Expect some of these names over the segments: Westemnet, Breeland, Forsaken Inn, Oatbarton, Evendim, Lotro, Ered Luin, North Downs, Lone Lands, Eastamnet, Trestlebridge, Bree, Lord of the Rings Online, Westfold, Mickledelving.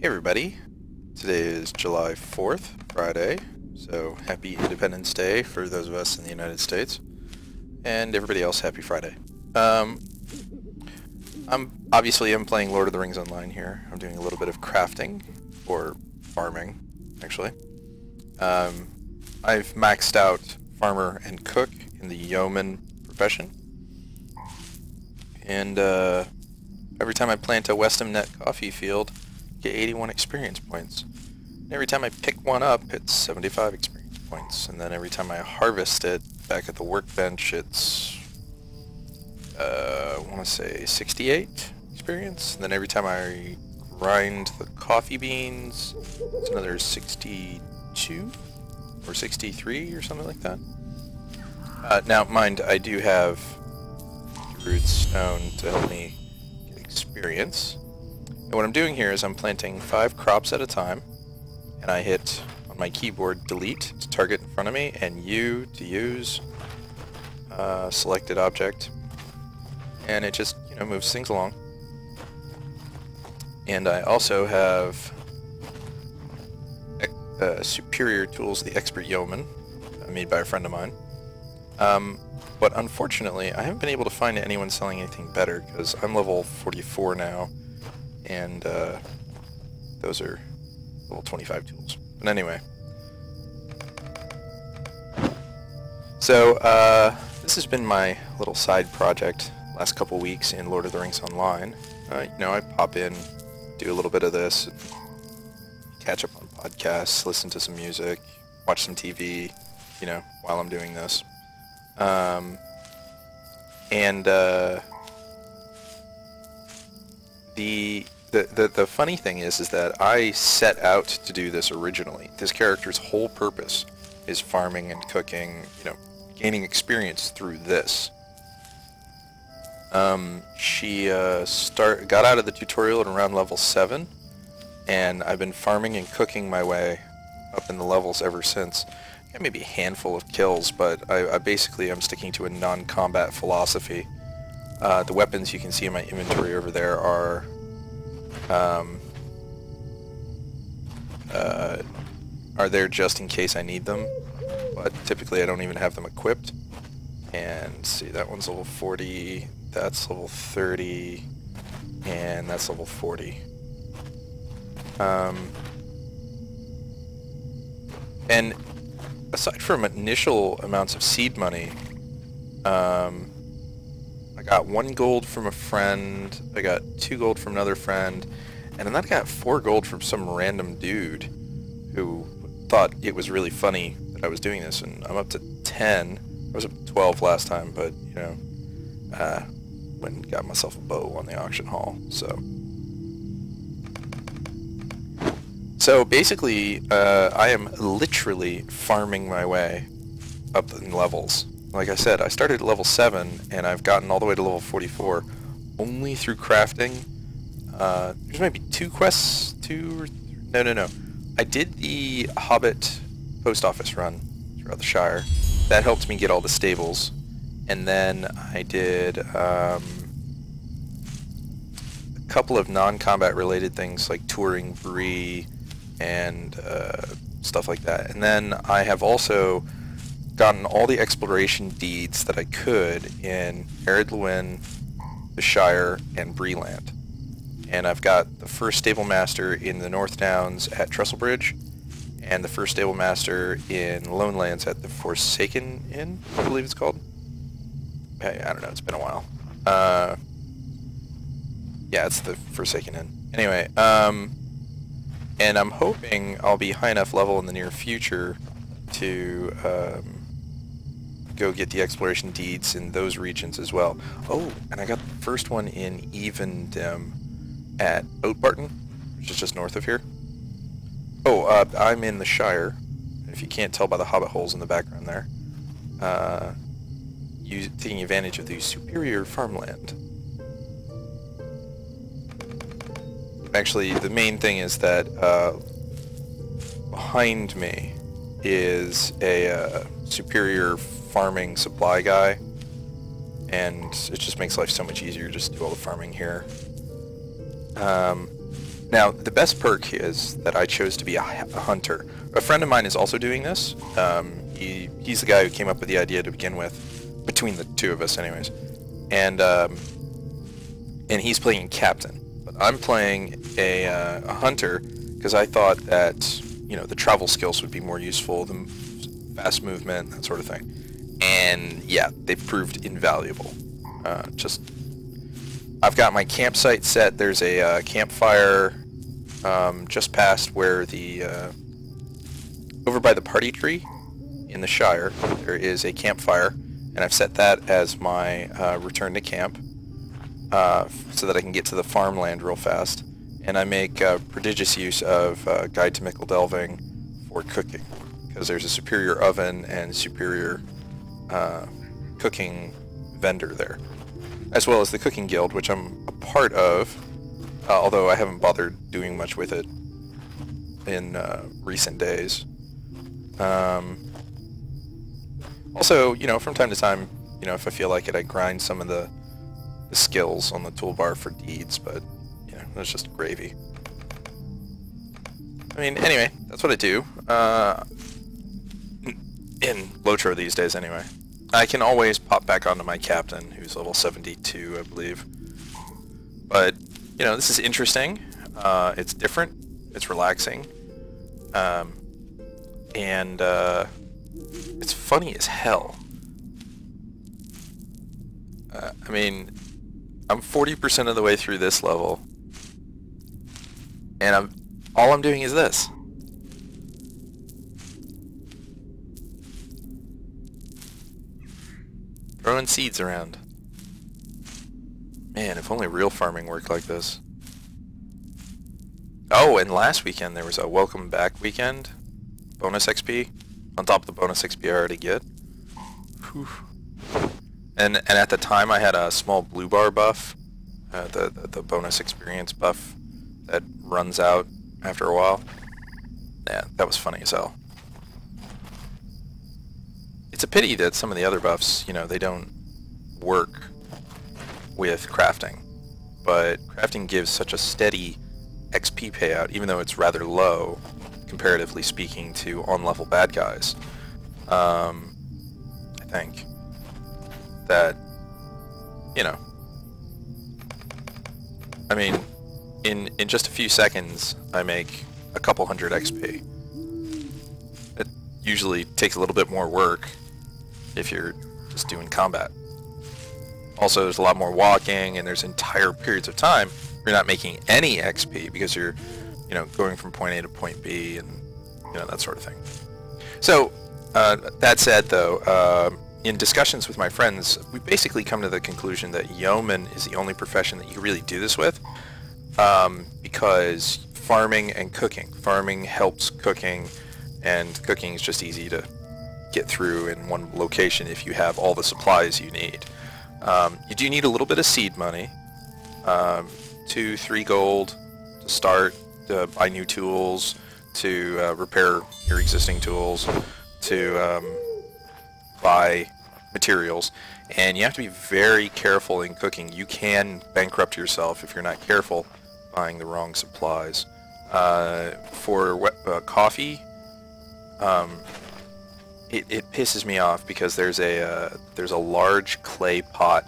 Hey everybody, today is July 4th, Friday, so happy Independence Day for those of us in the United States, and everybody else, happy Friday. I'm playing Lord of the Rings Online here. I'm doing a little bit of crafting, or farming, actually. I've maxed out farmer and cook in the yeoman profession, and every time I plant a Westemnet coffee field, get 81 experience points. And every time I pick one up, it's 75 experience points. And then every time I harvest it back at the workbench, it's I want to say 68 experience. And then every time I grind the coffee beans, it's another 62 or 63 or something like that. Now, mind, I do have root stone to help me get experience. And what I'm doing here is I'm planting 5 crops at a time, and I hit on my keyboard delete to target in front of me, and U to use selected object, and it just, you know, moves things along. And I also have superior tools, the expert yeoman, made by a friend of mine. But unfortunately, I haven't been able to find anyone selling anything better because I'm level 44 now. And those are level 25 tools. But anyway. So this has been my little side project last couple weeks in Lord of the Rings Online. You know, I pop in, do a little bit of this, catch up on podcasts, listen to some music, watch some TV, you know, while I'm doing this. The funny thing is that I set out to do this originally. This character's whole purpose is farming and cooking, you know, gaining experience through this. She got out of the tutorial at around level 7, and I've been farming and cooking my way up in the levels ever since. Yeah, maybe a handful of kills, but I basically am sticking to a non-combat philosophy. The weapons you can see in my inventory over there are there just in case I need them, but typically I don't even have them equipped. And see, that one's level 40, that's level 30, and that's level 40. And aside from initial amounts of seed money, I got 1 gold from a friend, I got 2 gold from another friend, and then I got 4 gold from some random dude who thought it was really funny that I was doing this, and I'm up to 10. I was up to 12 last time, but, you know, went and got myself a bow on the auction hall, so. So basically, I am literally farming my way up in levels. Like I said, I started at level 7, and I've gotten all the way to level 44 only through crafting. There's maybe 2 quests, 2 or 3. No. I did the Hobbit post office run throughout the Shire. That helped me get all the stables. And then I did a couple of non-combat related things like touring Bree and stuff like that. And then I have also gotten all the exploration deeds that I could in Ered Luin, the Shire, and Breeland. And I've got the first stable master in the North Downs at Trestlebridge, and the first stable master in Lone Lands at the Forsaken Inn, I believe it's called. I don't know, it's been a while. Yeah, it's the Forsaken Inn. Anyway, and I'm hoping I'll be high enough level in the near future to go get the exploration deeds in those regions as well. Oh, and I got the first one in Evendim at Oatbarton, which is just north of here. Oh, I'm in the Shire, if you can't tell by the hobbit holes in the background there. Taking advantage of the superior farmland. Actually, the main thing is that behind me is a superior farming supply guy, and it just makes life so much easier just to do all the farming here. Now, the best perk is that I chose to be a hunter. A friend of mine is also doing this. He's the guy who came up with the idea to begin with, between the two of us anyways. And he's playing a captain. But I'm playing a hunter because I thought that, you know, the travel skills would be more useful than fast movement, that sort of thing. And yeah, they've proved invaluable. I've got my campsite set. There's a campfire just past where the over by the party tree in the Shire. There is a campfire, and I've set that as my return to camp so that I can get to the farmland real fast. And I make prodigious use of Guide to Mickledelving for cooking, because there's a superior oven and superior cooking vendor there, as well as the cooking guild, which I'm a part of, although I haven't bothered doing much with it in recent days. Also, you know, from time to time, you know, if I feel like it, I grind some of the skills on the toolbar for deeds, but, you know, that's just gravy. I mean, anyway, that's what I do. In Lotro these days, anyway. I can always pop back onto my captain, who's level 72, I believe. But, you know, this is interesting. It's different. It's relaxing. It's funny as hell. I mean, I'm 40% of the way through this level, and all I'm doing is this. Throwing seeds around. Man, if only real farming worked like this. Oh, and last weekend there was a welcome back weekend. Bonus XP. On top of the bonus XP I already get. Whew. And at the time I had a small blue bar buff. The bonus experience buff that runs out after a while. Yeah, that was funny as hell. It's a pity that some of the other buffs, you know, they don't work with crafting, but crafting gives such a steady XP payout, even though it's rather low, comparatively speaking, to on-level bad guys, I think, that, you know, I mean, in just a few seconds, I make a couple hundred XP. It usually takes a little bit more work if you're just doing combat. Also, there's a lot more walking, and there's entire periods of time you're not making any XP because you're, you know, going from point A to point B, and, you know, that sort of thing. So, that said, though, in discussions with my friends, we basically come to the conclusion that yeoman is the only profession that you can really do this with, because farming and cooking. Farming helps cooking, and cooking is just easy to get through in one location if you have all the supplies you need. You do need a little bit of seed money, 2-3 gold to start, to buy new tools, to repair your existing tools, to buy materials, and you have to be very careful in cooking. You can bankrupt yourself if you're not careful buying the wrong supplies. For coffee, it pisses me off because there's a large clay pot,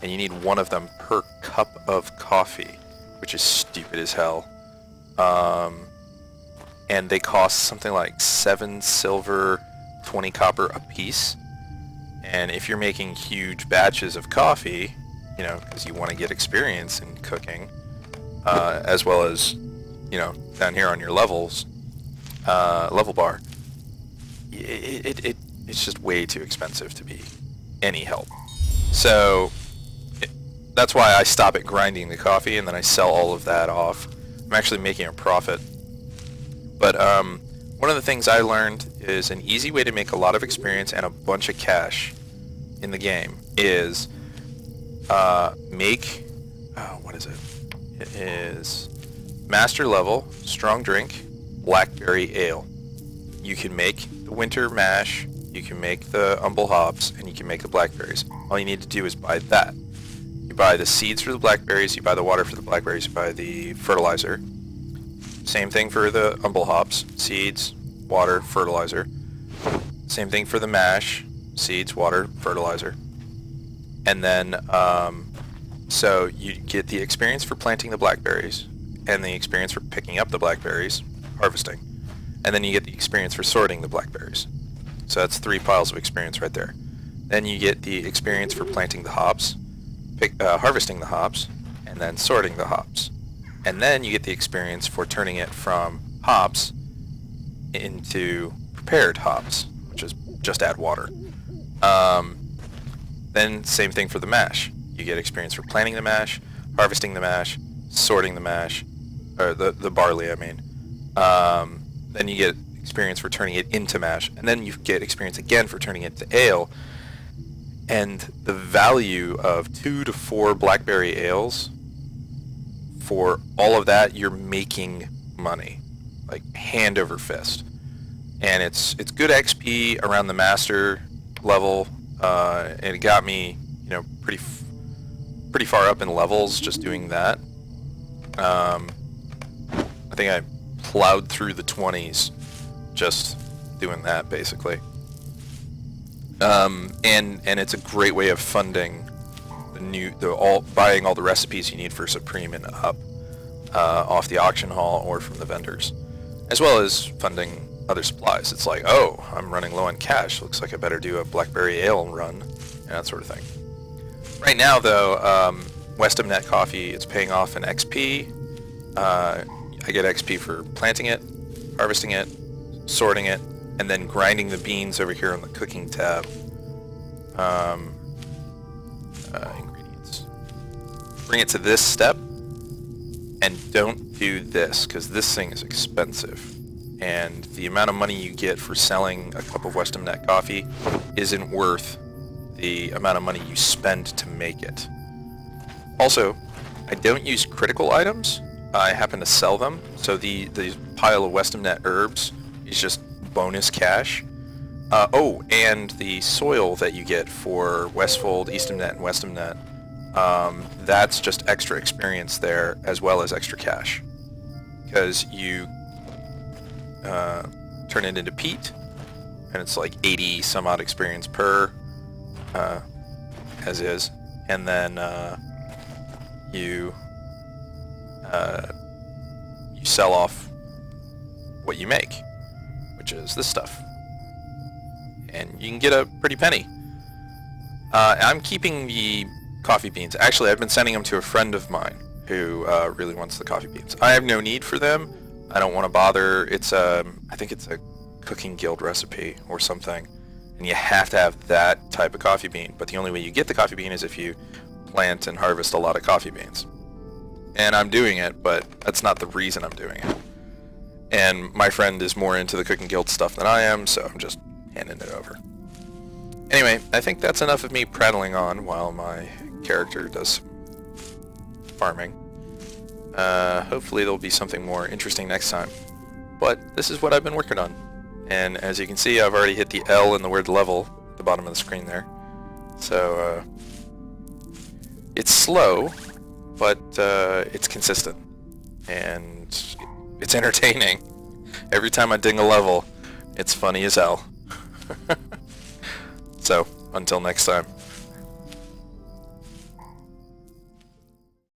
and you need one of them per cup of coffee, which is stupid as hell. And they cost something like 7 silver, 20 copper a piece. And if you're making huge batches of coffee, you know, because you want to get experience in cooking, as well as, you know, down here on your levels, level bar, it's just way too expensive to be any help. So that's why I stop at grinding the coffee, and then I sell all of that off. I'm actually making a profit. But one of the things I learned is an easy way to make a lot of experience and a bunch of cash in the game is make... Oh, what is it? It is master level, strong drink, blackberry ale. You can make the winter mash, you can make the humble hops, and you can make the blackberries. All you need to do is buy that. You buy the seeds for the blackberries, you buy the water for the blackberries, you buy the fertilizer, Same thing for the humble hops, seeds, water, fertilizer. Same thing for the mash, seeds, water, fertilizer. And then, so you get the experience for planting the blackberries, and the experience for picking up the blackberries, harvesting. And then you get the experience for sorting the blackberries. So that's 3 piles of experience right there. Then you get the experience for planting the hops, harvesting the hops, and then sorting the hops. And then you get the experience for turning it from hops into prepared hops, which is just add water. Then same thing for the mash. You get experience for planting the mash, harvesting the mash, sorting the mash, or the barley, I mean. Then you get experience for turning it into mash, and then you get experience again for turning it to ale. And the value of 2 to 4 blackberry ales, for all of that, you're making money, like hand over fist. And it's good XP around the master level, and it got me, you know, pretty far up in levels just doing that. I think I plowed through the 20s just doing that, basically. And it's a great way of funding the buying all the recipes you need for Supreme and Up off the auction hall or from the vendors, as well as funding other supplies. It's like, oh, I'm running low on cash. Looks like I better do a blackberry ale run and that sort of thing. Right now, though, Westemnet coffee, it's paying off in XP. I get XP for planting it, harvesting it, sorting it, and then grinding the beans over here on the cooking tab. Ingredients. Bring it to this step, and don't do this, because this thing is expensive. And the amount of money you get for selling a cup of Westemnet coffee isn't worth the amount of money you spend to make it. Also, I don't use critical items. I happen to sell them, so the pile of Westemnet herbs is just bonus cash. Oh, and the soil that you get for Westfold, Eastamnet, and Westemnet, that's just extra experience there, as well as extra cash, because you turn it into peat, and it's like 80 some odd experience per, as is, and then you sell off what you make, which is this stuff, and you can get a pretty penny. I'm keeping the coffee beans. Actually, I've been sending them to a friend of mine who really wants the coffee beans. I have no need for them. I don't want to bother. It's I think it's a cooking guild recipe or something, and you have to have that type of coffee bean. But the only way you get the coffee bean is if you plant and harvest a lot of coffee beans. And I'm doing it, but that's not the reason I'm doing it. And my friend is more into the cooking guild stuff than I am, so I'm just handing it over. Anyway, I think that's enough of me prattling on while my character does farming. Hopefully there'll be something more interesting next time. But this is what I've been working on. And as you can see, I've already hit the L in the word level at the bottom of the screen there. So, it's slow, but it's consistent, and it's entertaining. Every time I ding a level, it's funny as hell. So, until next time.